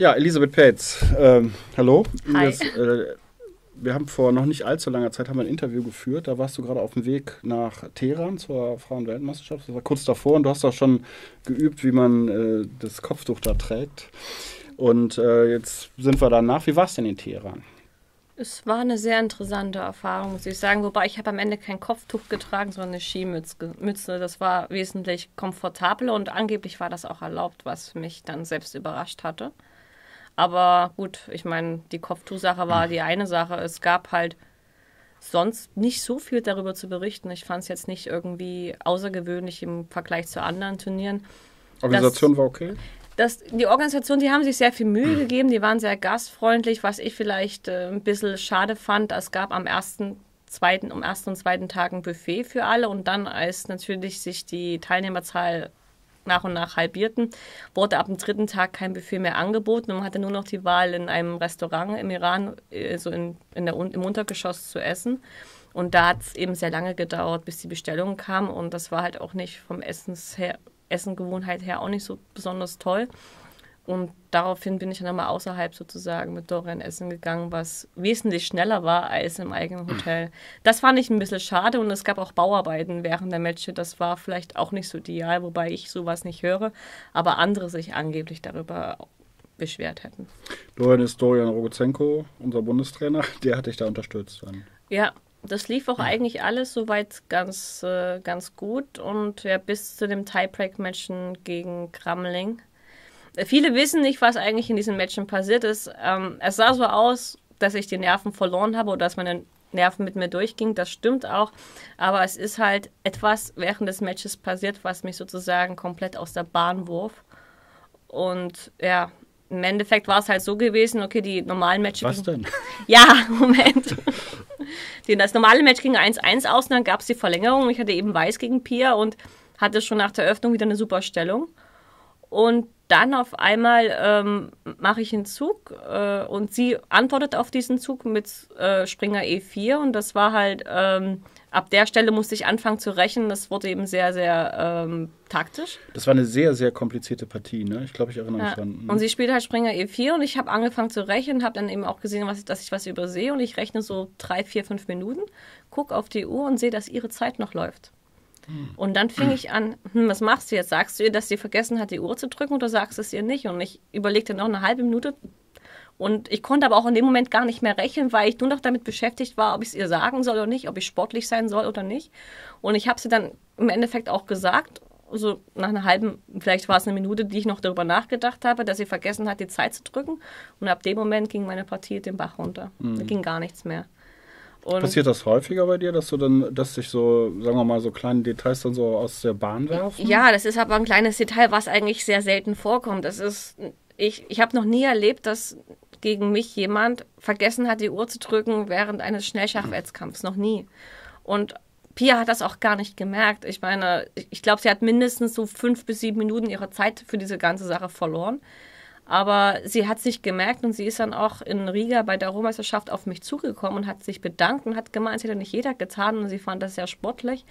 Ja, Elisabeth Petz, hallo. Hi. Wir haben vor noch nicht allzu langer Zeit ein Interview geführt. Da warst du gerade auf dem Weg nach Teheran zur Frauenweltmeisterschaft. Das war kurz davor und du hast auch schon geübt, wie man das Kopftuch da trägt. Und jetzt sind wir danach. Wie war es denn in Teheran? Es war eine sehr interessante Erfahrung, muss ich sagen. Wobei ich habe am Ende kein Kopftuch getragen, sondern eine Skimütze. Das war wesentlich komfortabler und angeblich war das auch erlaubt, was mich dann selbst überrascht hatte. Aber gut, ich meine, die Kopftuch-Sache war die eine Sache. Es gab halt sonst nicht so viel darüber zu berichten. Ich fand es jetzt nicht irgendwie außergewöhnlich im Vergleich zu anderen Turnieren. Organisation war okay? Die Organisation, die haben sich sehr viel Mühe gegeben. Die waren sehr gastfreundlich, was ich vielleicht ein bisschen schade fand. Es gab am ersten und zweiten Tag ein Buffet für alle. Und dann, als natürlich sich die Teilnehmerzahl nach und nach halbierten, wurde ab dem dritten Tag kein Buffet mehr angeboten und man hatte nur noch die Wahl, in einem Restaurant im Iran, also im Untergeschoss zu essen. Und da hat es eben sehr lange gedauert, bis die Bestellungen kamen und das war halt auch nicht vom Essengewohnheit her auch nicht so besonders toll. Und daraufhin bin ich dann nochmal außerhalb sozusagen mit Dorian essen gegangen, was wesentlich schneller war als im eigenen Hotel. Das fand ich ein bisschen schade und es gab auch Bauarbeiten während der Matches. Das war vielleicht auch nicht so ideal, wobei ich sowas nicht höre, aber andere sich angeblich darüber beschwert hätten. Dorian ist Dorian Rogozenko, unser Bundestrainer. Der hat dich da unterstützt dann. Ja, das lief auch eigentlich alles soweit ganz gut und ja, bis zu dem Tiebreak-Matchen gegen Cramling. Viele wissen nicht, was eigentlich in diesen Matchen passiert ist. Es sah so aus, dass ich die Nerven verloren habe oder dass meine Nerven mit mir durchgingen. Das stimmt auch. Aber es ist halt etwas während des Matches passiert, was mich sozusagen komplett aus der Bahn wirft. Und ja, im Endeffekt war es halt so gewesen, okay, die normalen Matches... Was denn? Ja, Moment. Das normale Match ging 1-1 aus und dann gab es die Verlängerung. Ich hatte eben Weiß gegen Pia und hatte schon nach der Eröffnung wieder eine super Stellung. Und dann auf einmal mache ich einen Zug und sie antwortet auf diesen Zug mit Springer E4 und das war halt, ab der Stelle musste ich anfangen zu rechnen, das wurde eben sehr, sehr taktisch. Das war eine sehr, sehr komplizierte Partie, ne? Ich glaube, ich erinnere mich dran. Und sie spielt halt Springer E4 und ich habe angefangen zu rechnen, habe dann eben auch gesehen, dass ich was übersehe und ich rechne so 3, 4, 5 Minuten, gucke auf die Uhr und sehe, dass ihre Zeit noch läuft. Und dann fing ich an, was machst du jetzt? Sagst du ihr, dass sie vergessen hat, die Uhr zu drücken oder sagst du es ihr nicht? Und ich überlegte noch eine halbe Minute und ich konnte aber auch in dem Moment gar nicht mehr rechnen, weil ich nur noch damit beschäftigt war, ob ich es ihr sagen soll oder nicht, ob ich sportlich sein soll oder nicht. Und ich habe sie dann im Endeffekt auch gesagt, so nach einer halben, vielleicht war es eine Minute, die ich noch darüber nachgedacht habe, dass sie vergessen hat, die Zeit zu drücken. Und ab dem Moment ging meine Partie den Bach runter. Da ging gar nichts mehr. Und passiert das häufiger bei dir, dass dich so, sagen wir mal, so kleine Details dann so aus der Bahn werfen? Ja, das ist aber ein kleines Detail, was eigentlich sehr selten vorkommt. Das ist, ich habe noch nie erlebt, dass gegen mich jemand vergessen hat, die Uhr zu drücken während eines Schnellschachwettkampfs. Noch nie. Und Pia hat das auch gar nicht gemerkt. Ich meine, ich glaube, sie hat mindestens so 5 bis 7 Minuten ihrer Zeit für diese ganze Sache verloren. Aber sie hat sich gemerkt und sie ist dann auch in Riga bei der Europameisterschaft auf mich zugekommen und hat sich bedankt und hat gemeint, es hätte nicht jeder getan und sie fand das sehr sportlich.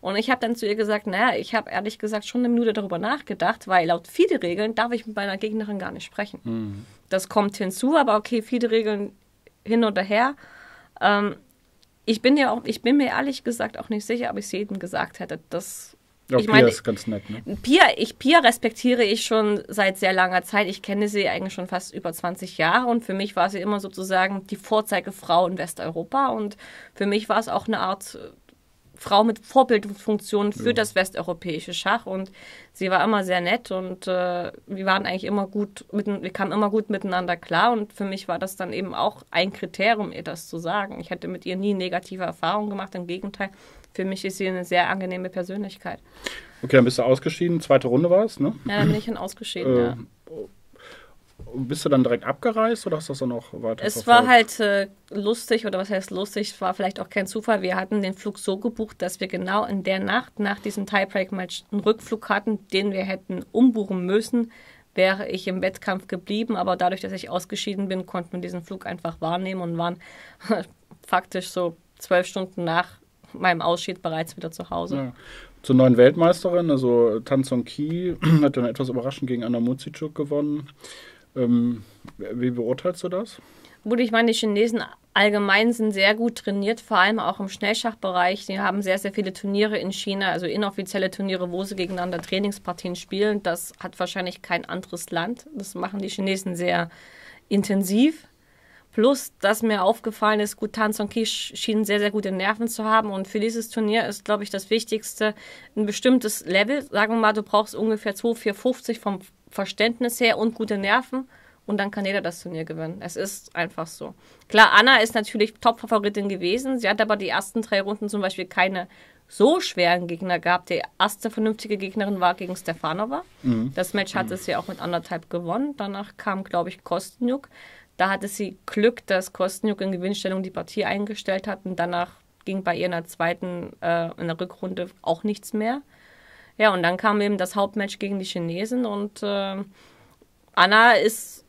Und ich habe dann zu ihr gesagt, naja, ich habe ehrlich gesagt schon eine Minute darüber nachgedacht, weil laut FIDE-Regeln darf ich mit meiner Gegnerin gar nicht sprechen. Das kommt hinzu, aber okay, FIDE-Regeln hin oder her. Ich bin mir ehrlich gesagt auch nicht sicher, ob ich es jedem gesagt hätte, dass... Ja, ich meine, Pia ist ganz nett, ne? Pia respektiere ich schon seit sehr langer Zeit. Ich kenne sie eigentlich schon fast über 20 Jahre und für mich war sie immer sozusagen die Vorzeigefrau in Westeuropa und für mich war es auch eine Art Frau mit Vorbildfunktion für das westeuropäische Schach und sie war immer sehr nett und wir waren eigentlich immer gut, wir kamen immer gut miteinander klar und für mich war das dann eben auch ein Kriterium, ihr das zu sagen. Ich hätte mit ihr nie negative Erfahrungen gemacht, im Gegenteil. Für mich ist sie eine sehr angenehme Persönlichkeit. Okay, dann bist du ausgeschieden. Zweite Runde war es, ne? Ja, dann bin ich dann ausgeschieden, ja. Bist du dann direkt abgereist oder hast du das dann noch weiter? Es war halt lustig, oder was heißt lustig, es war vielleicht auch kein Zufall. Wir hatten den Flug so gebucht, dass wir genau in der Nacht nach diesem Tiebreak-Match einen Rückflug hatten, den wir hätten umbuchen müssen, wäre ich im Wettkampf geblieben. Aber dadurch, dass ich ausgeschieden bin, konnten wir diesen Flug einfach wahrnehmen und waren faktisch so 12 Stunden nach meinem Ausschied bereits wieder zu Hause. Ja. Zur neuen Weltmeisterin, also Tan Zhongyi hat dann etwas überraschend gegen Anna Muzychuk gewonnen. Wie beurteilst du das? Gut, ich meine, die Chinesen allgemein sind sehr gut trainiert, vor allem auch im Schnellschachbereich. Die haben sehr, sehr viele Turniere in China, also inoffizielle Turniere, wo sie gegeneinander Trainingspartien spielen. Das hat wahrscheinlich kein anderes Land. Das machen die Chinesen sehr intensiv. Plus, dass mir aufgefallen ist, gut, Tan Zhongyi schien sehr, sehr gute Nerven zu haben. Und für dieses Turnier ist, glaube ich, das Wichtigste ein bestimmtes Level. Sagen wir mal, du brauchst ungefähr 2,450 vom Verständnis her und gute Nerven. Und dann kann jeder das Turnier gewinnen. Es ist einfach so. Klar, Anna ist natürlich Top-Favoritin gewesen. Sie hat aber die ersten 3 Runden zum Beispiel keine so schweren Gegner gehabt. Die erste vernünftige Gegnerin war gegen Stefanova. Mhm. Das Match hatte sie auch mit 1,5 gewonnen. Danach kam, glaube ich, Kostnyuk. Da hatte sie Glück, dass Kostnyuk in Gewinnstellung die Partie eingestellt hat. Und danach ging bei ihr in der zweiten, in der Rückrunde auch nichts mehr. Ja, und dann kam eben das Hauptmatch gegen die Chinesen. Und Anna ist...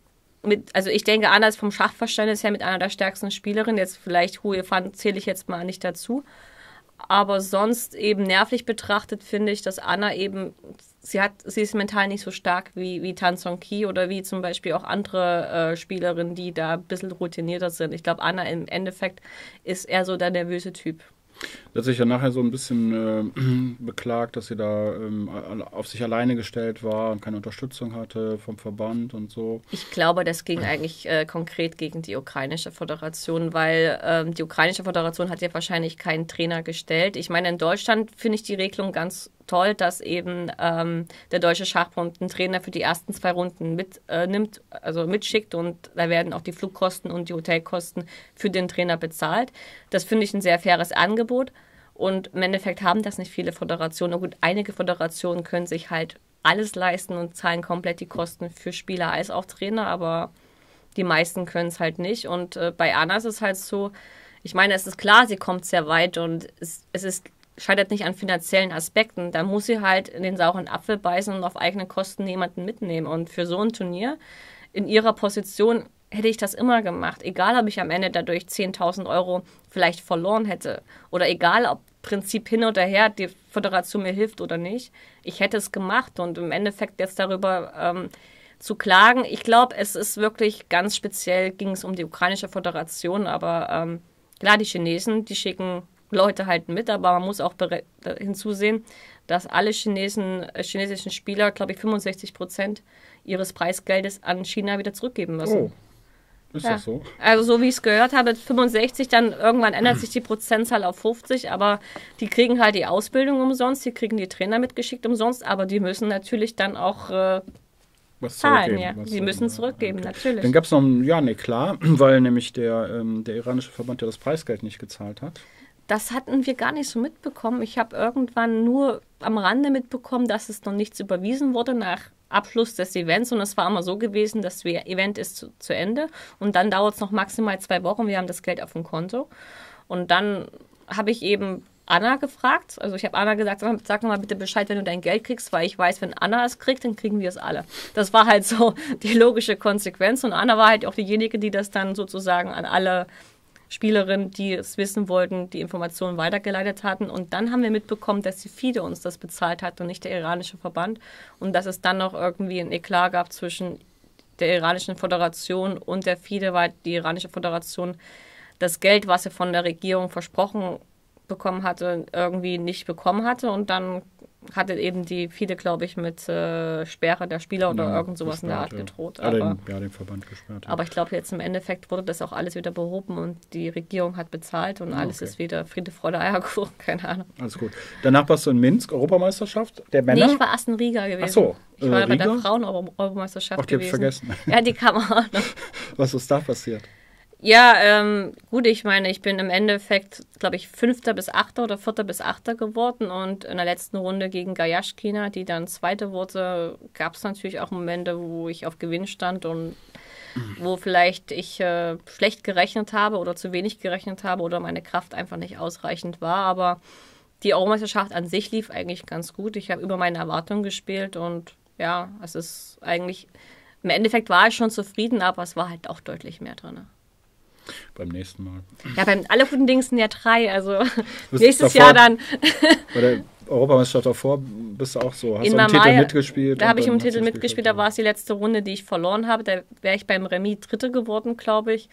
also ich denke, Anna ist vom Schachverständnis her mit einer der stärksten Spielerinnen. Jetzt vielleicht Hou Yifan zähle ich jetzt mal nicht dazu. Aber sonst eben nervlich betrachtet finde ich, dass Anna eben, sie ist mental nicht so stark wie Tan Zhongyi oder wie zum Beispiel auch andere Spielerinnen, die da ein bisschen routinierter sind. Ich glaube, Anna im Endeffekt ist eher so der nervöse Typ. Sie hat sich ja nachher so ein bisschen beklagt, dass sie da auf sich alleine gestellt war und keine Unterstützung hatte vom Verband und so. Ich glaube, das ging eigentlich konkret gegen die ukrainische Föderation, weil die ukrainische Föderation hat ja wahrscheinlich keinen Trainer gestellt. Ich meine, in Deutschland finde ich die Regelung ganz toll, dass eben der Deutsche Schachbund einen Trainer für die ersten 2 Runden mitnimmt, also mitschickt, und da werden auch die Flugkosten und die Hotelkosten für den Trainer bezahlt. Das finde ich ein sehr faires Angebot. Und im Endeffekt haben das nicht viele Föderationen. Und gut, einige Föderationen können sich halt alles leisten und zahlen komplett die Kosten für Spieler als auch Trainer, aber die meisten können es halt nicht. Und bei Anna ist es halt so, ich meine, es ist klar, sie kommt sehr weit und es scheitert nicht an finanziellen Aspekten. Da muss sie halt in den sauren Apfel beißen und auf eigene Kosten jemanden mitnehmen. Und für so ein Turnier in ihrer Position hätte ich das immer gemacht. Egal, ob ich am Ende dadurch 10.000 Euro vielleicht verloren hätte oder egal, ob Prinzip hin oder her die Föderation mir hilft oder nicht. Ich hätte es gemacht und im Endeffekt jetzt darüber zu klagen. Ich glaube, es ist wirklich ganz speziell, ging es um die ukrainische Föderation, aber klar, die Chinesen, die schicken Leute halt mit, aber man muss auch hinzusehen, dass alle chinesischen Spieler, glaube ich, 65% ihres Preisgeldes an China wieder zurückgeben müssen. Oh, ist das so? Also so wie ich es gehört habe, 65, dann irgendwann ändert sich die Prozentzahl auf 50, aber die kriegen halt die Ausbildung umsonst, die kriegen die Trainer mitgeschickt umsonst, aber die müssen natürlich dann auch... was zahlen, ja. Die müssen zurückgeben, okay. Natürlich. Dann gab es noch ein... Ja, nee, klar, weil nämlich der iranische Verband ja das Preisgeld nicht gezahlt hat. Das hatten wir gar nicht so mitbekommen. Ich habe irgendwann nur am Rande mitbekommen, dass es noch nichts überwiesen wurde nach Abschluss des Events. Und es war immer so gewesen, das Event ist zu Ende. Und dann dauert es noch maximal 2 Wochen. Wir haben das Geld auf dem Konto. Und dann habe ich eben Anna gefragt. Also ich habe Anna gesagt, sag mal bitte Bescheid, wenn du dein Geld kriegst, weil ich weiß, wenn Anna es kriegt, dann kriegen wir es alle. Das war halt so die logische Konsequenz. Und Anna war halt auch diejenige, die das dann sozusagen an alle Spielerinnen, die es wissen wollten, die Informationen weitergeleitet hatten. Und dann haben wir mitbekommen, dass die FIDE uns das bezahlt hat und nicht der iranische Verband. Und dass es dann noch irgendwie ein Eklat gab zwischen der iranischen Föderation und der FIDE, weil die iranische Föderation das Geld, was sie von der Regierung versprochen bekommen hatte, irgendwie nicht bekommen hatte. Und dann hatte eben die FIDE, glaube ich, mit Sperre der Spieler oder irgend sowas in der Art gedroht. Aber, den Verband gesperrt. Ja. Aber ich glaube, jetzt im Endeffekt wurde das auch alles wieder behoben und die Regierung hat bezahlt und alles ist wieder Friede, Freude, Eierkuchen, keine Ahnung. Alles gut. Danach warst du in Minsk, Europameisterschaft der Männer? Nee, ich war erst in Riga gewesen. Ach so. Ich war bei der Frauen-Europameisterschaft gewesen. Die hab ich vergessen. Ja, die kam auch noch. Was ist da passiert? Ja, gut, ich meine, ich bin im Endeffekt, glaube ich, 5. bis 8. oder 4. bis 8. geworden und in der letzten Runde gegen Gajaschkina, die dann 2. wurde, gab es natürlich auch Momente, wo ich auf Gewinn stand und wo vielleicht ich schlecht gerechnet habe oder zu wenig gerechnet habe oder meine Kraft einfach nicht ausreichend war, aber die Europameisterschaft an sich lief eigentlich ganz gut. Ich habe über meine Erwartungen gespielt und ja, es ist eigentlich, im Endeffekt war ich schon zufrieden, aber es war halt auch deutlich mehr drin. Beim nächsten Mal. Ja, beim alle guten Dings sind ja 3, also nächstes Jahr dann. Oder Europameisterschaft davor bist du auch so, hast du im Titel mitgespielt? Da habe ich im Titel mitgespielt, da war es die letzte Runde, die ich verloren habe. Da wäre ich beim Remis Dritte geworden, glaube ich.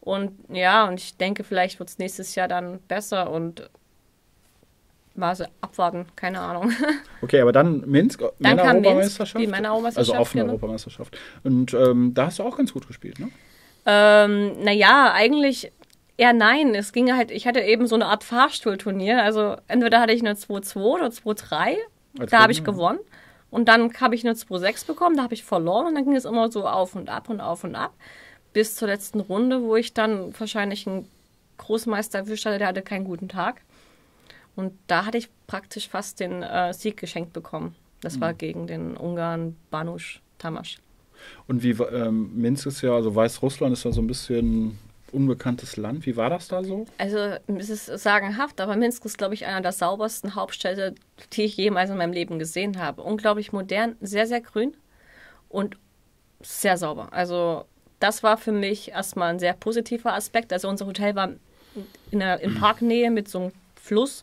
Und ja, und ich denke, vielleicht wird es nächstes Jahr dann besser und war so abwarten, keine Ahnung. Okay, aber dann Minsk, dann kam Europameisterschaft. Minsk, die Männer-Europameisterschaft. Also offene Europameisterschaft. Und da hast du auch ganz gut gespielt, ne? Naja, eigentlich eher nein. Es ging halt, ich hatte eben so eine Art Fahrstuhlturnier. Also entweder hatte ich eine 2-2 oder 2-3, da habe ich gewonnen. Und dann habe ich eine 2-6 bekommen, da habe ich verloren. Und dann ging es immer so auf und ab und auf und ab. Bis zur letzten Runde, wo ich dann wahrscheinlich einen Großmeister erwischt hatte, der hatte keinen guten Tag. Und da hatte ich praktisch fast den Sieg geschenkt bekommen. Das war gegen den Ungarn Banusz Tamás. Und wie Minsk ist ja, also Weißrussland ist ja so ein bisschen unbekanntes Land. Wie war das da so? Also es ist sagenhaft, aber Minsk ist, glaube ich, einer der saubersten Hauptstädte, die ich jemals in meinem Leben gesehen habe. Unglaublich modern, sehr, sehr grün und sehr sauber. Also das war für mich erstmal ein sehr positiver Aspekt. Also unser Hotel war in Parknähe mit so einem Fluss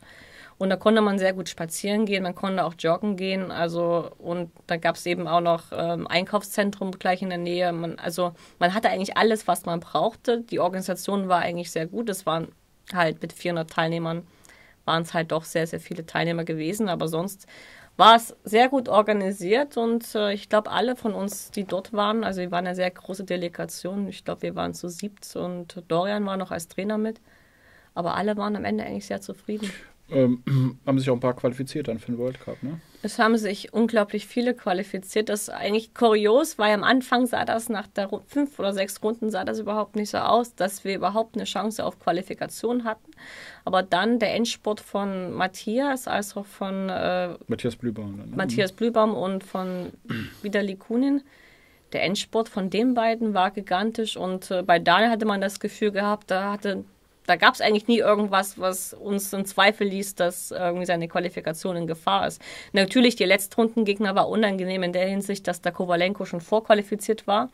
und da konnte man sehr gut spazieren gehen, man konnte auch joggen gehen, also und da gab es eben auch noch Einkaufszentrum gleich in der Nähe. Man hatte eigentlich alles, was man brauchte. Die Organisation war eigentlich sehr gut. Es waren halt mit 400 Teilnehmern, waren es halt doch sehr, sehr viele Teilnehmer gewesen, aber sonst war es sehr gut organisiert und ich glaube, alle von uns, die dort waren, also wir waren eine sehr große Delegation, ich glaube, wir waren zu 7 und Dorian war noch als Trainer mit. Aber alle waren am Ende eigentlich sehr zufrieden. Haben sich auch ein paar qualifiziert dann für den World Cup, ne? Es haben sich unglaublich viele qualifiziert. Das ist eigentlich kurios, weil am Anfang sah das nach der 5 oder 6 Runden sah das überhaupt nicht so aus, dass wir überhaupt eine Chance auf Qualifikation hatten. Aber dann der Endspurt von Matthias, also von Matthias Blübaum, ne? Matthias Blübaum und von Widerli Kunin. Der Endspurt von den beiden war gigantisch und bei Daniel hatte man das Gefühl gehabt, da gab es eigentlich nie irgendwas, was uns in Zweifel ließ, dass irgendwie seine Qualifikation in Gefahr ist. Natürlich, der Letztrundengegner war unangenehm in der Hinsicht, dass der Kovalenko schon vorqualifiziert war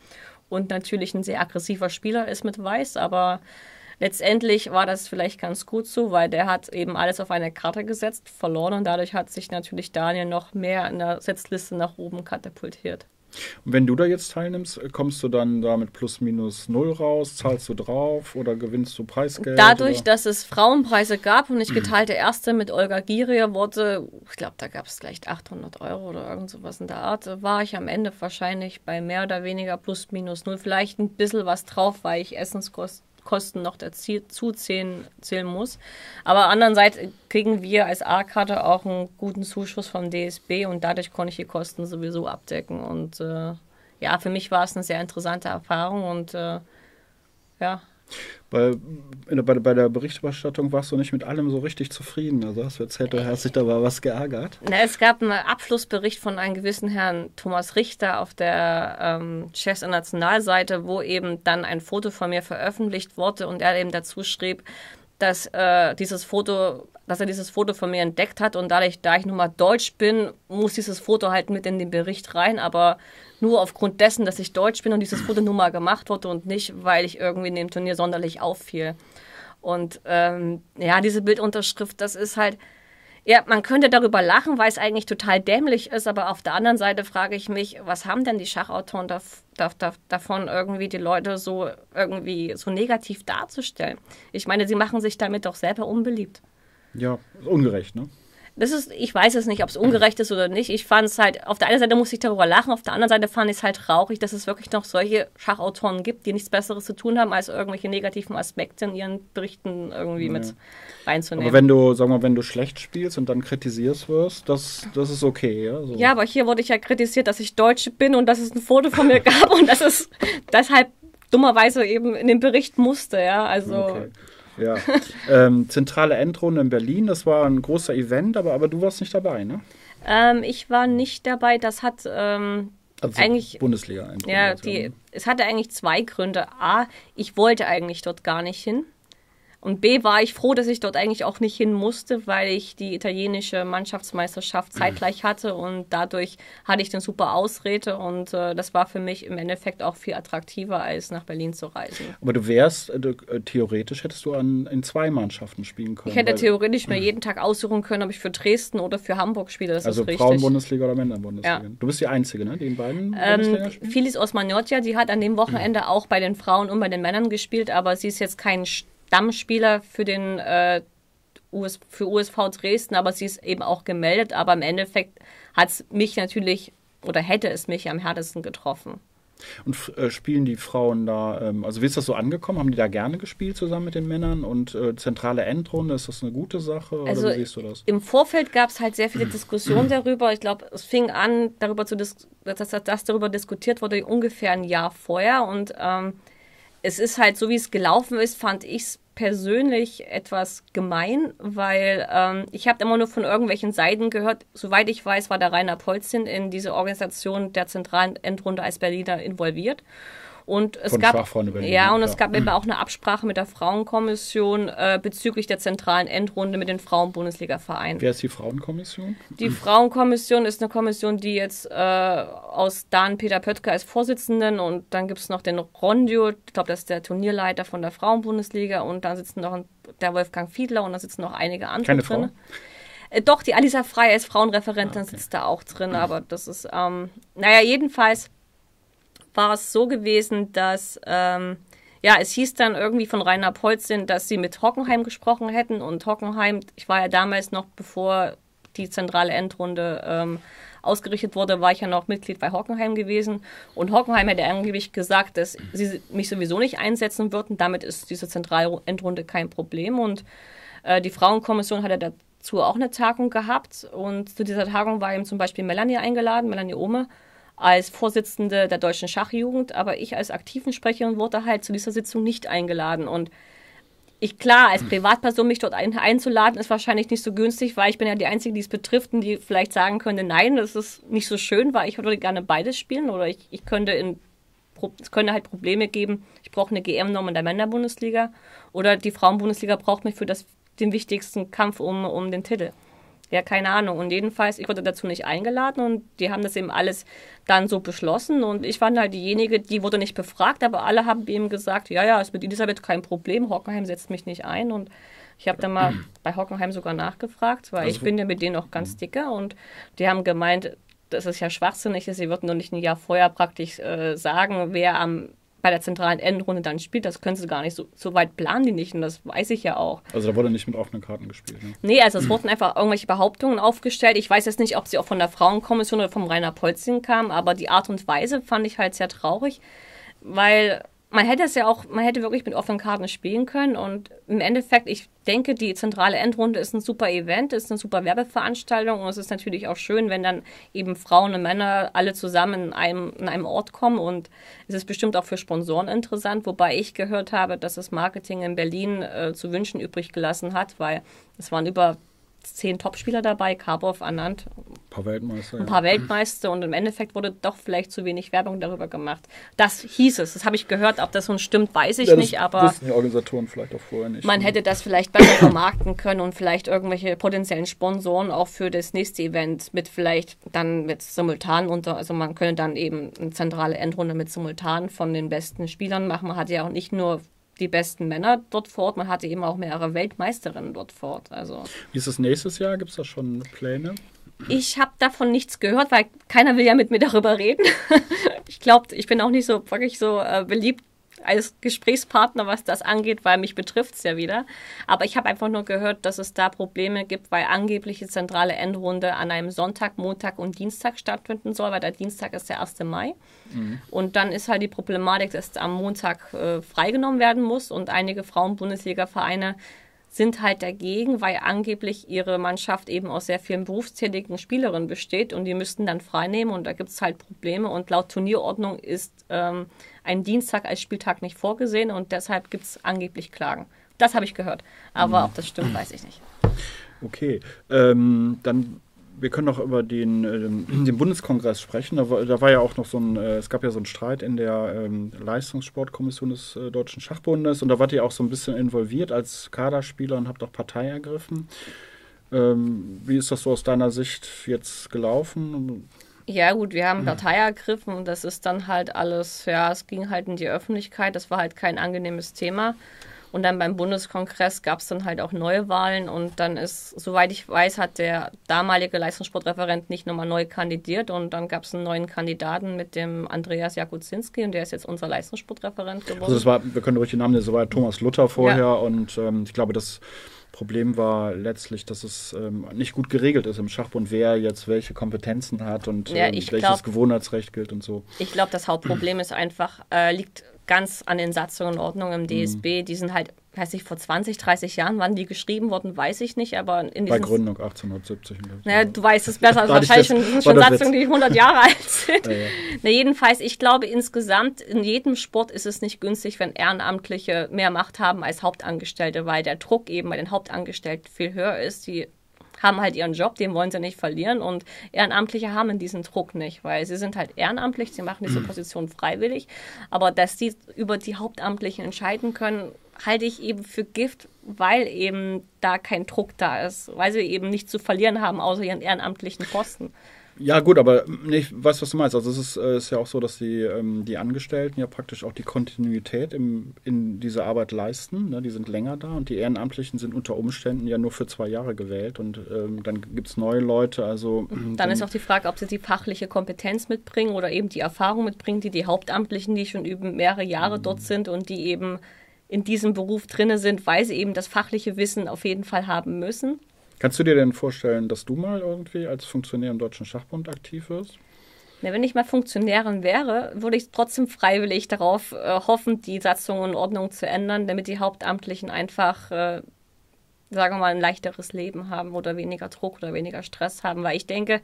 und natürlich ein sehr aggressiver Spieler ist mit Weiß, aber letztendlich war das vielleicht ganz gut so, weil der hat eben alles auf eine Karte gesetzt, verloren und dadurch hat sich natürlich Daniel noch mehr in der Setzliste nach oben katapultiert. Und wenn du da jetzt teilnimmst, kommst du dann da mit +/- 0 raus, zahlst du drauf oder gewinnst du Preisgeld? Dadurch, oder? Dass es Frauenpreise gab und ich geteilte Erste mit Olga Girya wurde, ich glaube, da gab es gleich 800 € oder irgend sowas in der Art, war ich am Ende wahrscheinlich bei mehr oder weniger +/- 0, vielleicht ein bisschen was drauf, weil ich Essenskosten noch dazu zählen muss. Aber andererseits kriegen wir als A-Karte auch einen guten Zuschuss vom DSB und dadurch konnte ich die Kosten sowieso abdecken. Und ja, für mich war es eine sehr interessante Erfahrung und ja. Bei der Berichterstattung warst du nicht mit allem so richtig zufrieden. Also hast du erzählt, du hast dich da mal was geärgert. Na, es gab einen Abschlussbericht von einem gewissen Herrn Thomas Richter auf der Chefs Internationalseite, wo eben dann ein Foto von mir veröffentlicht wurde und er eben dazu schrieb, dass, dass er dieses Foto von mir entdeckt hat und dadurch, da ich nun mal deutsch bin, muss dieses Foto halt mit in den Bericht rein, aber nur aufgrund dessen, dass ich deutsch bin und dieses Foto nun mal gemacht wurde und nicht, weil ich irgendwie in dem Turnier sonderlich auffiel. Und ja, diese Bildunterschrift, das ist halt, ja, man könnte darüber lachen, weil es eigentlich total dämlich ist, aber auf der anderen Seite frage ich mich, was haben denn die Schachautoren davon, irgendwie die Leute so irgendwie so negativ darzustellen? Ich meine, sie machen sich damit doch selber unbeliebt. Ja, ist ungerecht, ne? Das ist, ich weiß es nicht, ob es ungerecht ist oder nicht. Ich fand es halt, auf der einen Seite musste ich darüber lachen, auf der anderen Seite fand ich es halt traurig, dass es wirklich noch solche Schachautoren gibt, die nichts Besseres zu tun haben, als irgendwelche negativen Aspekte in ihren Berichten irgendwie mit reinzunehmen. Aber wenn du, sagen wir mal, wenn du schlecht spielst und dann kritisierst wirst, das ist okay, ja? So. Ja, aber hier wurde ich ja kritisiert, dass ich Deutsche bin und dass es ein Foto von mir gab und dass es deshalb dummerweise eben in den Bericht musste, ja, also... Okay. Ja, zentrale Endrunde in Berlin, das war ein großer Event, aber du warst nicht dabei, ne? Ich war nicht dabei, das hat also eigentlich... Bundesliga-Endrunde. Ja, es hatte eigentlich 2 Gründe. A, ich wollte eigentlich dort gar nicht hin, Und B, war ich froh, dass ich dort eigentlich auch nicht hin musste, weil ich die italienische Mannschaftsmeisterschaft zeitgleich hatte und dadurch hatte ich eine super Ausrede und das war für mich im Endeffekt auch viel attraktiver, als nach Berlin zu reisen. Aber du wärst, theoretisch hättest du in zwei Mannschaften spielen können. Ich hätte theoretisch mir jeden Tag aussuchen können, ob ich für Dresden oder für Hamburg spiele, das also ist richtig. Also Frauen-Bundesliga oder Männer-Bundesliga. Ja. Du bist die Einzige, ne, die in beiden Bundesliga spielt? Filiz Osman-Yotja, die hat an dem Wochenende auch bei den Frauen und bei den Männern gespielt, aber sie ist jetzt kein Stammspieler für den für USV Dresden, aber sie ist eben auch gemeldet. Aber im Endeffekt hat es mich natürlich oder hätte es mich am härtesten getroffen. Und spielen die Frauen da, also wie ist das so angekommen? Haben die da gerne gespielt zusammen mit den Männern? Und zentrale Endrunde, ist das eine gute Sache? Also oder wie siehst du das? Im Vorfeld gab es halt sehr viele Diskussionen darüber. Ich glaube, es fing an, dass darüber diskutiert wurde, ungefähr ein Jahr vorher. Und es ist halt so, wie es gelaufen ist, fand ich es persönlich etwas gemein, weil ich habe immer nur von irgendwelchen Seiten gehört. Soweit ich weiß, war der Rainer Polzin in diese Organisation der zentralen Endrunde als Berliner involviert. Und es gab eben auch eine Absprache mit der Frauenkommission bezüglich der zentralen Endrunde mit den Frauen-Bundesliga-Vereinen. Wer ist die Frauenkommission? Die Frauenkommission ist eine Kommission, die jetzt aus Dan Peter Pöttger als Vorsitzenden und dann gibt es noch den Rondio, ich glaube, das ist der Turnierleiter von der Frauen-Bundesliga und dann sitzen noch der Wolfgang Fiedler und da sitzen noch einige andere drin. Doch, die Alisa Frey als Frauenreferentin sitzt da auch drin, aber das ist, naja, jedenfalls war es so gewesen, dass es hieß dann irgendwie von Rainer Polzin, dass sie mit Hockenheim gesprochen hätten und Hockenheim, ich war ja damals noch, bevor die zentrale Endrunde ausgerichtet wurde, war ich ja noch Mitglied bei Hockenheim gewesen und Hockenheim hätte angeblich gesagt, dass sie mich sowieso nicht einsetzen würden, damit ist diese zentrale Endrunde kein Problem und die Frauenkommission hatte dazu auch eine Tagung gehabt und zu dieser Tagung war eben zum Beispiel Melanie eingeladen, Melanie Ohme, als Vorsitzende der Deutschen Schachjugend, aber ich als aktiven Sprecherin wurde halt zu dieser Sitzung nicht eingeladen. Und klar, als Privatperson mich dort einzuladen, ist wahrscheinlich nicht so günstig, weil ich bin ja die Einzige, die es betrifft und die vielleicht sagen könnte, nein, das ist nicht so schön, weil ich würde gerne beides spielen oder es könnte halt Probleme geben. Ich brauche eine GM-Norm in der Männer-Bundesliga oder die Frauen-Bundesliga braucht mich für den wichtigsten Kampf um den Titel. Ja, keine Ahnung. Und jedenfalls, ich wurde dazu nicht eingeladen und die haben das eben alles dann so beschlossen. Und ich war halt diejenige, die wurde nicht befragt, aber alle haben eben gesagt, ja, ist mit Elisabeth kein Problem, Hockenheim setzt mich nicht ein. Und ich habe dann mal bei Hockenheim sogar nachgefragt, weil ich bin ja mit denen auch ganz dicker. Und die haben gemeint, das ist ja schwachsinnig, sie würden doch nicht ein Jahr vorher praktisch sagen, wer bei der zentralen Endrunde dann spielt, das können sie gar nicht, so weit planen die nicht und das weiß ich ja auch. Also da wurde nicht mit offenen Karten gespielt, ne? Nee, also es wurden einfach irgendwelche Behauptungen aufgestellt. Ich weiß jetzt nicht, ob sie auch von der Frauenkommission oder vom Rainer Polzin kamen, aber die Art und Weise fand ich halt sehr traurig, weil man hätte wirklich mit offenen Karten spielen können und im Endeffekt, ich denke, die zentrale Endrunde ist ein super Event, ist eine super Werbeveranstaltung und es ist natürlich auch schön, wenn dann eben Frauen und Männer alle zusammen in einem Ort kommen und es ist bestimmt auch für Sponsoren interessant, wobei ich gehört habe, dass das Marketing in Berlin zu wünschen übrig gelassen hat, weil es waren über 10 Topspieler dabei, Karpov, Anand, ein paar Weltmeister und im Endeffekt wurde doch vielleicht zu wenig Werbung darüber gemacht. Das hieß es, das habe ich gehört, ob das so stimmt, weiß ich nicht, aber das wissen die Organisatoren vielleicht auch vorher nicht. Man hätte das vielleicht besser vermarkten können und vielleicht irgendwelche potenziellen Sponsoren auch für das nächste Event man könnte dann eben eine zentrale Endrunde mit simultan von den besten Spielern machen. Man hatte ja auch nicht nur die besten Männer dort vor Ort. Man hatte eben auch mehrere Weltmeisterinnen dort vor Ort. Also. Wie ist es nächstes Jahr? Gibt es da schon Pläne? Ich habe davon nichts gehört, weil keiner will ja mit mir darüber reden. Ich glaube, ich bin auch nicht so wirklich so beliebt als Gesprächspartner, was das angeht, weil mich betrifft es ja wieder. Aber ich habe einfach nur gehört, dass es da Probleme gibt, weil angeblich die zentrale Endrunde an einem Sonntag, Montag und Dienstag stattfinden soll, weil der Dienstag ist der 1. Mai. Und dann ist halt die Problematik, dass am Montag freigenommen werden muss und einige Frauen-Bundesliga-Vereine sind halt dagegen, weil angeblich ihre Mannschaft eben aus sehr vielen berufstätigen Spielerinnen besteht und die müssten dann freinehmen und da gibt es halt Probleme und laut Turnierordnung ist ein Dienstag als Spieltag nicht vorgesehen und deshalb gibt es angeblich Klagen. Das habe ich gehört, aber ob das stimmt, weiß ich nicht. Okay, dann wir können noch über den Bundeskongress sprechen. Da war ja auch noch es gab ja so einen Streit in der Leistungssportkommission des Deutschen Schachbundes, und da wart ihr auch so ein bisschen involviert als Kaderspieler und habt auch Partei ergriffen. Wie ist das so aus deiner Sicht jetzt gelaufen? Ja gut, wir haben Partei ergriffen und das ist dann halt alles, ja, es ging halt in die Öffentlichkeit, das war halt kein angenehmes Thema. Und dann beim Bundeskongress gab es dann halt auch neue Wahlen und dann ist, soweit ich weiß, hat der damalige Leistungssportreferent nicht nochmal neu kandidiert und dann gab es einen neuen Kandidaten mit dem Andreas Jakuzinski und der ist jetzt unser Leistungssportreferent geworden. Also das war, wir können ruhig den Namen nennen, das war Thomas Luther vorher, ja. Und ich glaube, das Problem war letztlich, dass es nicht gut geregelt ist im Schachbund, wer jetzt welche Kompetenzen hat und welches Gewohnheitsrecht gilt und so. Ich glaube, das Hauptproblem ist einfach, liegt ganz an den Satzungen und Ordnungen im DSB. Mhm. Die sind halt, weiß ich, vor 20, 30 Jahren, wann die geschrieben wurden, weiß ich nicht, aber in bei Gründung 1870. Naja, du weißt es besser, also wahrscheinlich sind schon Satzungen, die 100 Jahre alt sind. Ja. Na, jedenfalls, ich glaube, insgesamt in jedem Sport ist es nicht günstig, wenn Ehrenamtliche mehr Macht haben als Hauptangestellte, weil der Druck eben bei den Hauptangestellten viel höher ist. Die haben halt ihren Job, den wollen sie nicht verlieren, und Ehrenamtliche haben diesen Druck nicht, weil sie sind halt ehrenamtlich, sie machen diese Position freiwillig, aber dass sie über die Hauptamtlichen entscheiden können, halte ich eben für Gift, weil eben da kein Druck da ist, weil sie eben nichts zu verlieren haben, außer ihren ehrenamtlichen Posten. Ja gut, aber ich weiß, was du meinst. Also es ist ja auch so, dass die Angestellten ja praktisch auch die Kontinuität in dieser Arbeit leisten. Ne? Die sind länger da und die Ehrenamtlichen sind unter Umständen ja nur für 2 Jahre gewählt und dann gibt es neue Leute. Also dann ist auch die Frage, ob sie die fachliche Kompetenz mitbringen oder eben die Erfahrung mitbringen, die Hauptamtlichen, die schon über mehrere Jahre dort sind und die eben in diesem Beruf drinne sind, weil sie eben das fachliche Wissen auf jeden Fall haben müssen. Kannst du dir denn vorstellen, dass du mal irgendwie als Funktionär im Deutschen Schachbund aktiv wirst? Na, wenn ich mal Funktionärin wäre, würde ich trotzdem freiwillig darauf hoffen, die Satzung und Ordnung zu ändern, damit die Hauptamtlichen einfach, sagen wir mal, ein leichteres Leben haben oder weniger Druck oder weniger Stress haben. Weil ich denke,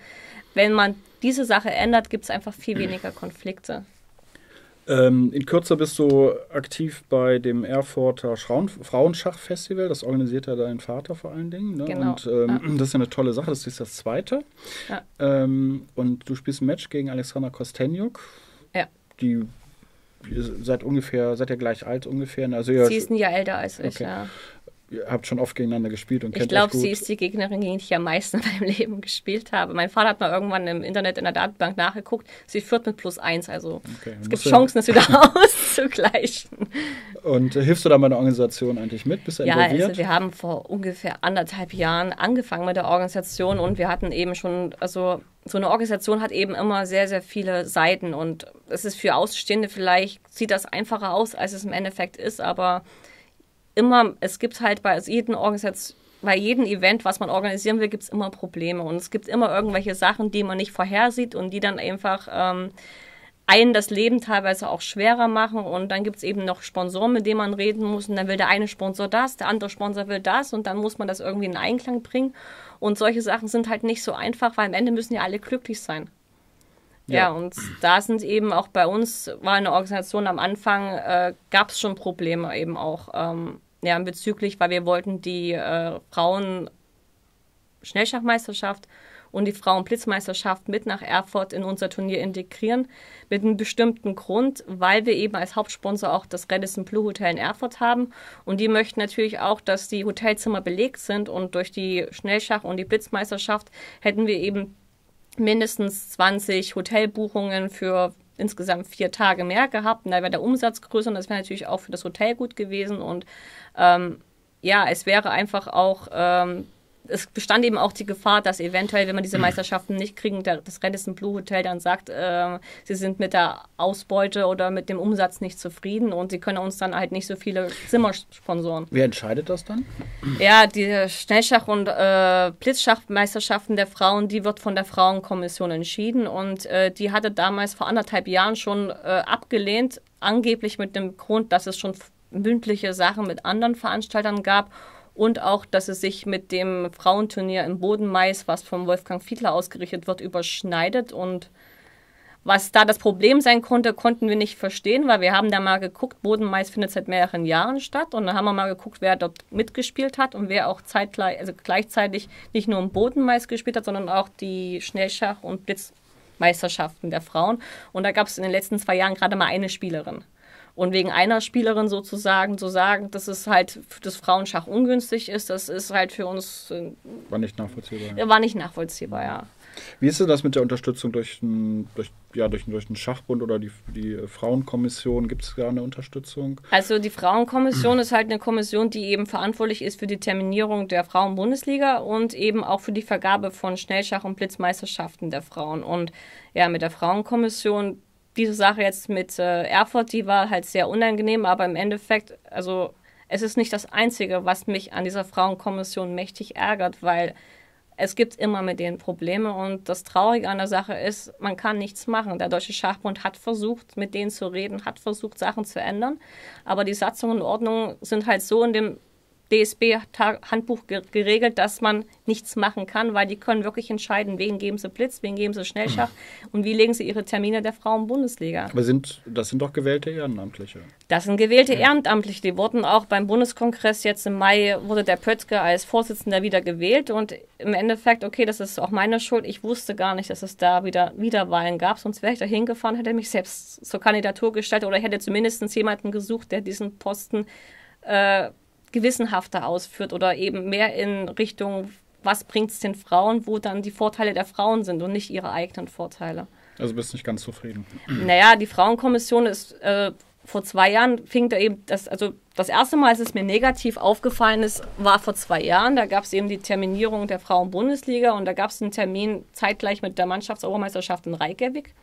wenn man diese Sache ändert, gibt es einfach viel weniger Konflikte. In Kürze bist du aktiv bei dem Erfurter Frauenschachfestival. Das organisiert ja dein Vater vor allen Dingen. Ne? Genau. Und das ist ja eine tolle Sache. Das ist das zweite. Ja. Und du spielst ein Match gegen Alexandra Kostnyuk. Ja. Seid ihr gleich alt ungefähr? Also sie ist ein Jahr älter als ich, okay. Ja. Ihr habt schon oft gegeneinander gespielt und kennt euch gut. Ich glaube, sie ist die Gegnerin, gegen die ich am meisten in meinem Leben gespielt habe. Mein Vater hat mal irgendwann im Internet in der Datenbank nachgeguckt. Sie führt mit +1, also okay, es gibt Chancen, das wieder auszugleichen. Und hilfst du da bei der Organisation eigentlich mit? Bist du involviert? Ja, also wir haben vor ungefähr 1,5 Jahren angefangen mit der Organisation und wir hatten eben schon, also so eine Organisation hat eben immer sehr, sehr viele Seiten und es ist für Ausstehende vielleicht, sieht das einfacher aus, als es im Endeffekt ist, aber es gibt halt bei jedem Event, was man organisieren will, gibt es immer Probleme und es gibt immer irgendwelche Sachen, die man nicht vorhersieht und die dann einfach einen das Leben teilweise auch schwerer machen und dann gibt es eben noch Sponsoren, mit denen man reden muss und dann will der eine Sponsor das, der andere Sponsor will das und dann muss man das irgendwie in Einklang bringen und solche Sachen sind halt nicht so einfach, weil am Ende müssen ja alle glücklich sein. Ja, und da sind eben auch bei uns, war eine Organisation am Anfang, gab es schon Probleme eben auch, ja, bezüglich, weil wir wollten die Frauen-Schnellschachmeisterschaft und die Frauen-Blitzmeisterschaft mit nach Erfurt in unser Turnier integrieren, mit einem bestimmten Grund, weil wir eben als Hauptsponsor auch das Radisson Blu Hotel in Erfurt haben und die möchten natürlich auch, dass die Hotelzimmer belegt sind und durch die Schnellschach- und die Blitzmeisterschaft hätten wir eben mindestens 20 Hotelbuchungen für insgesamt 4 Tage mehr gehabt und da wäre der Umsatz größer und das wäre natürlich auch für das Hotel gut gewesen und ja, es wäre einfach auch, es bestand eben auch die Gefahr, dass eventuell, wenn man diese Meisterschaften nicht kriegen, das Radisson Blu Hotel dann sagt, sie sind mit der Ausbeute oder mit dem Umsatz nicht zufrieden und sie können uns dann halt nicht so viele Zimmer sponsoren. Wer entscheidet das dann? Ja, die Schnellschach- und Blitzschachmeisterschaften der Frauen, die wird von der Frauenkommission entschieden und die hatte damals vor 1,5 Jahren schon abgelehnt, angeblich mit dem Grund, dass es schon mündliche Sachen mit anderen Veranstaltern gab. Und auch, dass es sich mit dem Frauenturnier im Bodenmais, was von Wolfgang Fiedler ausgerichtet wird, überschneidet. Und Was da das Problem sein konnte, konnten wir nicht verstehen, weil wir haben da mal geguckt, Bodenmais findet seit mehreren Jahren statt und dann haben wir mal geguckt, wer dort mitgespielt hat und wer auch zeitgleich, also gleichzeitig nicht nur im Bodenmais gespielt hat, sondern auch die Schnellschach- und Blitzmeisterschaften der Frauen. Und da gab es in den letzten 2 Jahren gerade mal eine Spielerin. Und wegen einer Spielerin sozusagen zu sagen, dass es halt für das Frauenschach ungünstig ist, das ist halt für uns... War nicht nachvollziehbar. Ja. War nicht nachvollziehbar, ja. Wie ist denn das mit der Unterstützung durch den Schachbund oder die Frauenkommission? Gibt es da eine Unterstützung? Also die Frauenkommission ist halt eine Kommission, die eben verantwortlich ist für die Terminierung der Frauenbundesliga und eben auch für die Vergabe von Schnellschach- und Blitzmeisterschaften der Frauen. Und ja, mit der Frauenkommission, diese Sache jetzt mit Erfurt, die war halt sehr unangenehm, aber im Endeffekt, also es ist nicht das Einzige, was mich an dieser Frauenkommission mächtig ärgert, weil... Es gibt immer mit denen Probleme und das Traurige an der Sache ist, man kann nichts machen. Der Deutsche Schachbund hat versucht, mit denen zu reden, hat versucht, Sachen zu ändern, aber die Satzungen und Ordnungen sind halt so in dem DSB-Handbuch geregelt, dass man nichts machen kann, weil die können wirklich entscheiden, wen geben sie Blitz, wen geben sie Schnellschach und wie legen sie ihre Termine der Frauenbundesliga. Aber das sind doch gewählte Ehrenamtliche. Das sind gewählte Ehrenamtliche. Die wurden auch beim Bundeskongress jetzt im Mai, wurde der Pöttger als Vorsitzender wieder gewählt und im Endeffekt, okay, das ist auch meine Schuld, ich wusste gar nicht, dass es da wieder Wiederwahlen gab, sonst wäre ich da hingefahren, hätte mich selbst zur Kandidatur gestellt oder hätte zumindest jemanden gesucht, der diesen Posten gewissenhafter ausführt oder eben mehr in Richtung, was bringt es den Frauen, wo dann die Vorteile der Frauen sind und nicht ihre eigenen Vorteile. Also bist du nicht ganz zufrieden? Naja, die Frauenkommission ist, vor 2 Jahren fing da eben, das erste Mal, als es mir negativ aufgefallen ist, war vor 2 Jahren, da gab es eben die Terminierung der Frauenbundesliga und da gab es einen Termin zeitgleich mit der Mannschafts-Europameisterschaft in Reykjavik.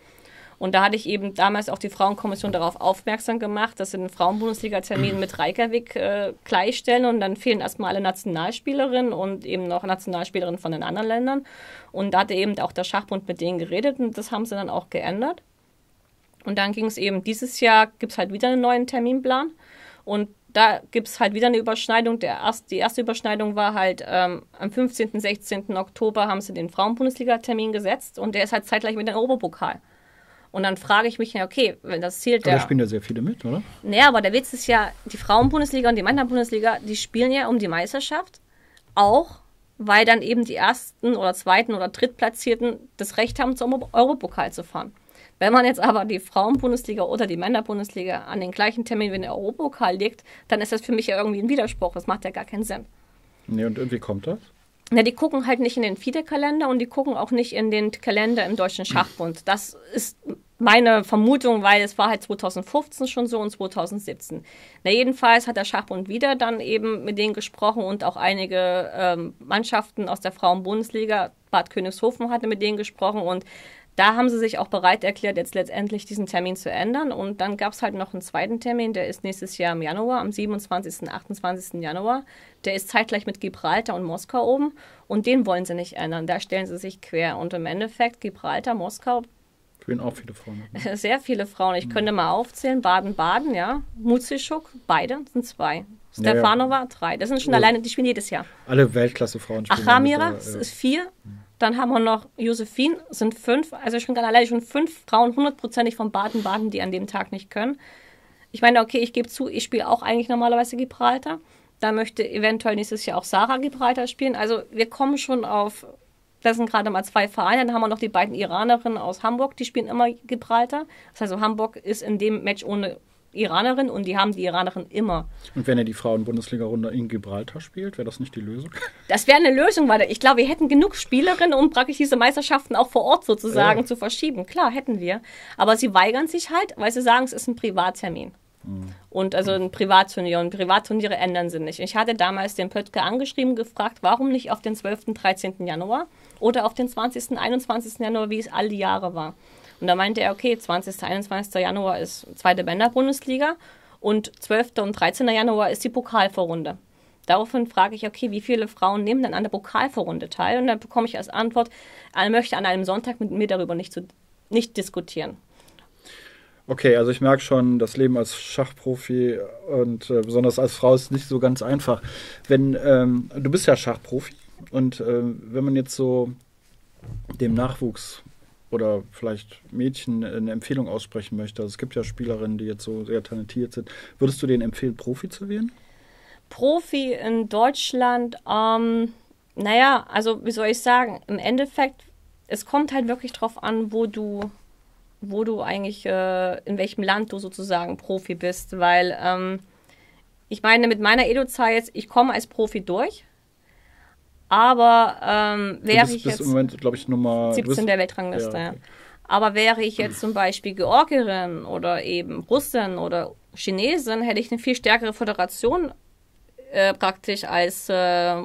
Und da hatte ich eben damals auch die Frauenkommission darauf aufmerksam gemacht, dass sie den Frauenbundesliga-Termin mit Reykjavik gleichstellen und dann fehlen erstmal alle Nationalspielerinnen und eben noch Nationalspielerinnen von den anderen Ländern. Und da hatte eben auch der Schachbund mit denen geredet und das haben sie dann auch geändert. Und dann ging es eben, dieses Jahr gibt es halt wieder einen neuen Terminplan und da gibt es halt wieder eine Überschneidung. Die erste Überschneidung war halt am 15. und 16. Oktober haben sie den Frauenbundesliga-Termin gesetzt und der ist halt zeitgleich mit dem Europokal. Und dann frage ich mich, ja, okay, wenn das zählt ja... Aber da spielen ja sehr viele mit, oder? Naja, aber der Witz ist ja, die Frauenbundesliga und die Männerbundesliga, die spielen ja um die Meisterschaft, auch weil dann eben die ersten oder zweiten oder drittplatzierten das Recht haben, zum Europokal zu fahren. Wenn man jetzt aber die Frauenbundesliga oder die Männerbundesliga an den gleichen Termin wie den Europokal legt, dann ist das für mich ja irgendwie ein Widerspruch. Das macht ja gar keinen Sinn. Nee, und irgendwie kommt das? Na, die gucken halt nicht in den FIDE-Kalender und die gucken auch nicht in den Kalender im Deutschen Schachbund. Das ist meine Vermutung, weil es war halt 2015 schon so und 2017. Na, jedenfalls hat der Schachbund wieder dann eben mit denen gesprochen und auch einige Mannschaften aus der Frauenbundesliga, Bad Königshofen hatte mit denen gesprochen und da haben sie sich auch bereit erklärt, jetzt letztendlich diesen Termin zu ändern. Und dann gab es halt noch einen zweiten Termin, der ist nächstes Jahr im Januar, am 27. und 28. Januar. Der ist zeitgleich mit Gibraltar und Moskau oben. Und den wollen sie nicht ändern. Da stellen sie sich quer. Und im Endeffekt Gibraltar, Moskau. Können auch viele Frauen. Ne? Sehr viele Frauen. Ich könnte mal aufzählen. Baden-Baden, ja. Muzychuk, beide sind 2. Stefanova, ja. 3. Das sind schon alleine, die spielen jedes Jahr. Alle Weltklasse-Frauen spielen. Achamira, das ist 4. Dann haben wir noch Josephine, sind 5, also schon 5 Frauen, 100%ig von Baden-Baden, die an dem Tag nicht können. Ich meine, okay, ich gebe zu, ich spiele auch eigentlich normalerweise Gibraltar. Da möchte eventuell nächstes Jahr auch Sarah Gibraltar spielen. Also wir kommen schon auf, das sind gerade mal 2 Vereine. Dann haben wir noch die beiden Iranerinnen aus Hamburg, die spielen immer Gibraltar. Das heißt, Hamburg ist in dem Match ohne Iranerin und die haben die Iranerin immer. Und wenn er die Frauen-Bundesliga-Runde in Gibraltar spielt, wäre das nicht die Lösung? Das wäre eine Lösung, weil ich glaube, wir hätten genug Spielerinnen, um praktisch diese Meisterschaften auch vor Ort sozusagen zu verschieben. Klar, hätten wir. Aber sie weigern sich halt, weil sie sagen, es ist ein Privattermin. Und also ein Privatturnier. Und Privatturniere ändern sie nicht. Ich hatte damals den Pöttger angeschrieben, gefragt, warum nicht auf den 12. und 13. Januar oder auf den 20. und 21. Januar, wie es all die Jahre war. Und da meinte er, okay, 20. 21. Januar ist zweite Männerbundesliga und 12. und 13. Januar ist die Pokalvorrunde. Daraufhin frage ich, okay, wie viele Frauen nehmen dann an der Pokalvorrunde teil? Und dann bekomme ich als Antwort, er möchte an einem Sonntag mit mir darüber nicht diskutieren. Okay, also ich merke schon, das Leben als Schachprofi und besonders als Frau ist nicht so ganz einfach. Wenn du bist ja Schachprofi und wenn man jetzt so dem Nachwuchs oder vielleicht Mädchen eine Empfehlung aussprechen möchte, also es gibt ja Spielerinnen, die jetzt so sehr talentiert sind, würdest du denen empfehlen, Profi zu werden? Profi in Deutschland, naja, also wie soll ich sagen, im Endeffekt, es kommt halt wirklich drauf an, wo du eigentlich, in welchem Land du sozusagen Profi bist, weil ich meine, mit meiner Edo-Zahl jetzt, ich komme als Profi durch, aber wäre ich jetzt im Moment, glaube ich, Nummer 17 der Weltrangliste, ja, okay. Aber wäre ich jetzt zum Beispiel Georgierin oder eben Russin oder Chinesin, hätte ich eine viel stärkere Föderation praktisch als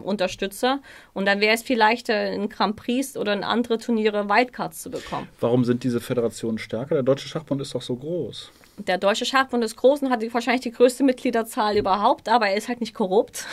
Unterstützer. Und dann wäre es viel leichter, in Grand Prix oder in andere Turniere Wildcards zu bekommen. Warum sind diese Föderationen stärker? Der Deutsche Schachbund ist doch so groß. Der Deutsche Schachbund ist groß und hat wahrscheinlich die größte Mitgliederzahl überhaupt, aber er ist halt nicht korrupt.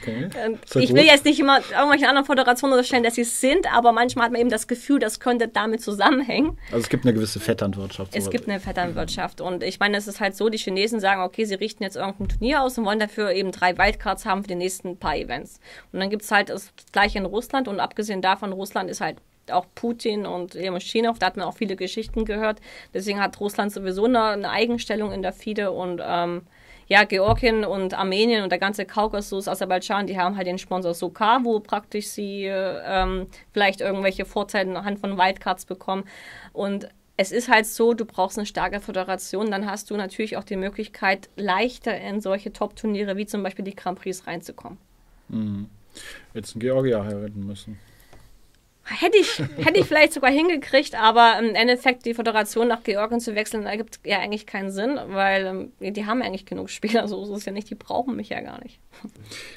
Okay. Ich will jetzt nicht immer irgendwelchen anderen Föderationen unterstellen, dass sie es sind, aber manchmal hat man eben das Gefühl, das könnte damit zusammenhängen. Also es gibt eine gewisse Vetternwirtschaft. Es gibt eine Vetternwirtschaft. Und ich meine, es ist halt so, die Chinesen sagen, okay, sie richten jetzt irgendein Turnier aus und wollen dafür eben 3 Wildcards haben für die nächsten paar Events. Und dann gibt es halt das Gleiche in Russland und abgesehen davon, Russland ist halt auch Putin und China, da hat man auch viele Geschichten gehört. Deswegen hat Russland sowieso eine Eigenstellung in der FIDE und ja, Georgien und Armenien und der ganze Kaukasus, Aserbaidschan, die haben halt den Sponsor Sokar, wo praktisch sie vielleicht irgendwelche Vorteile anhand von Wildcards bekommen. Und es ist halt so, du brauchst eine starke Föderation, dann hast du natürlich auch die Möglichkeit, leichter in solche Top-Turniere wie zum Beispiel die Grand Prix reinzukommen. Mhm. Jetzt in Georgia heiraten müssen. Hätte ich vielleicht sogar hingekriegt, aber im Endeffekt die Föderation nach Georgien zu wechseln, ergibt ja eigentlich keinen Sinn, weil die haben eigentlich genug Spieler, so ist es ja nicht, die brauchen mich ja gar nicht.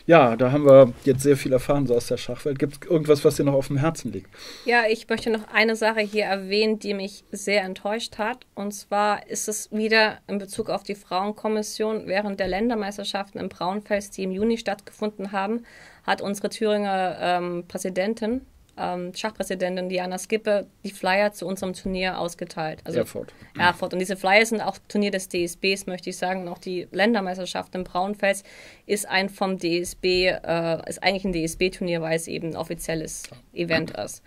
Ja, da haben wir jetzt sehr viel erfahren so aus der Schachwelt. Gibt es irgendwas, was dir noch auf dem Herzen liegt? Ja, ich möchte noch eine Sache hier erwähnen, die mich sehr enttäuscht hat. Und zwar ist es wieder in Bezug auf die Frauenkommission. Während der Ländermeisterschaften in Braunfels, die im Juni stattgefunden haben, hat unsere Thüringer Präsidentin, Schachpräsidentin Diana Skippe, die Flyer zu unserem Turnier ausgeteilt. Also Erfurt. Erfurt. Und diese Flyer sind auch Turnier des DSBs, möchte ich sagen. Und auch die Ländermeisterschaft in Braunfels ist ein vom DSB, ist eigentlich ein DSB-Turnier, weil es eben ein offizielles Event ist.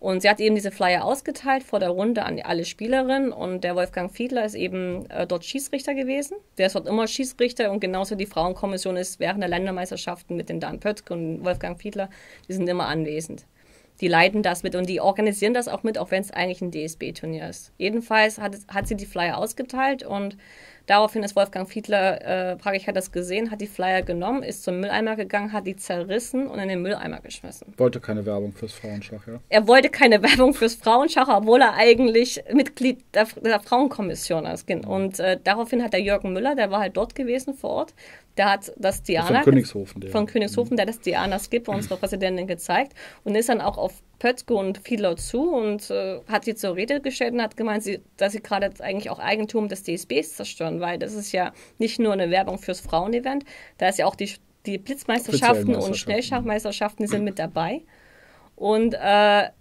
Und sie hat eben diese Flyer ausgeteilt vor der Runde an alle Spielerinnen. Und der Wolfgang Fiedler ist eben dort Schiedsrichter gewesen. Der ist dort immer Schiedsrichter. Und genauso die Frauenkommission ist während der Ländermeisterschaften mit dem Dan Pöttger und Wolfgang Fiedler, die sind immer anwesend. Die leiten das mit und die organisieren das auch mit, auch wenn es eigentlich ein DSB-Turnier ist. Jedenfalls hat sie die Flyer ausgeteilt und daraufhin ist Wolfgang Fiedler, praktisch hat das gesehen, hat die Flyer genommen, ist zum Mülleimer gegangen, hat die zerrissen und in den Mülleimer geschmissen. Wollte keine Werbung fürs Frauenschach, ja? Er wollte keine Werbung fürs Frauenschach, obwohl er eigentlich Mitglied der Frauenkommission ist. Und daraufhin hat der Jürgen Müller, der war halt dort gewesen vor Ort, der hat das Diana von Königshofen, der das Diana Skippe, unsere Präsidentin, gezeigt und ist dann auch auf Pötzko und Fiedler zu und hat sie zur Rede gestellt und hat gemeint, dass sie gerade eigentlich auch Eigentum des DSBs zerstören, weil das ist ja nicht nur eine Werbung fürs Frauen-Event, da ist ja auch die Blitzmeisterschaften und Schnellschachmeisterschaften, die sind mit dabei und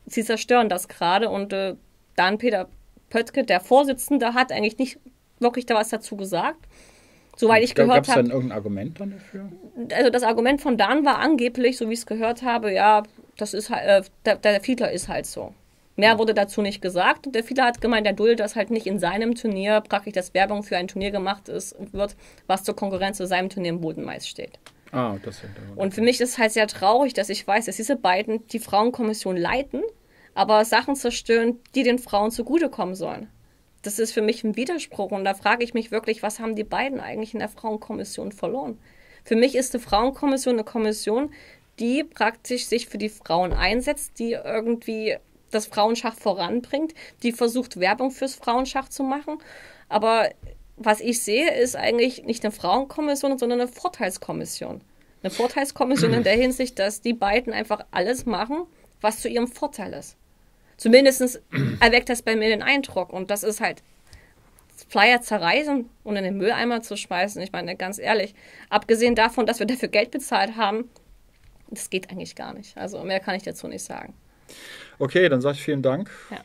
sie zerstören das gerade und dann Peter Pöttger, der Vorsitzende, hat eigentlich nicht wirklich da was dazu gesagt. Soweit ich gehört habe. Gab es dann irgendein Argument dann dafür? Also das Argument von Dan war angeblich, so wie ich es gehört habe, ja, das ist halt, der Fiedler ist halt so. Mehr wurde dazu nicht gesagt. Und der Fiedler hat gemeint, er duldet, dass halt nicht in seinem Turnier praktisch das Werbung für ein Turnier gemacht wird, was zur Konkurrenz zu seinem Turnier im Bodenmais steht. Ah, das und für mich ist es halt sehr traurig, dass ich weiß, dass diese beiden die Frauenkommission leiten, aber Sachen zerstören, die den Frauen zugutekommen sollen. Das ist für mich ein Widerspruch und da frage ich mich wirklich, was haben die beiden eigentlich in der Frauenkommission verloren? Für mich ist die Frauenkommission eine Kommission, die praktisch sich für die Frauen einsetzt, die irgendwie das Frauenschach voranbringt, die versucht, Werbung fürs Frauenschach zu machen. Aber was ich sehe, ist eigentlich nicht eine Frauenkommission, sondern eine Vorteilskommission. Eine Vorteilskommission in der Hinsicht, dass die beiden einfach alles machen, was zu ihrem Vorteil ist. Zumindest erweckt das bei mir den Eindruck. Und das ist halt, Flyer zerreißen und in den Mülleimer zu schmeißen. Ich meine, ganz ehrlich, abgesehen davon, dass wir dafür Geld bezahlt haben, das geht eigentlich gar nicht. Also mehr kann ich dazu nicht sagen. Okay, dann sage ich vielen Dank. Ja.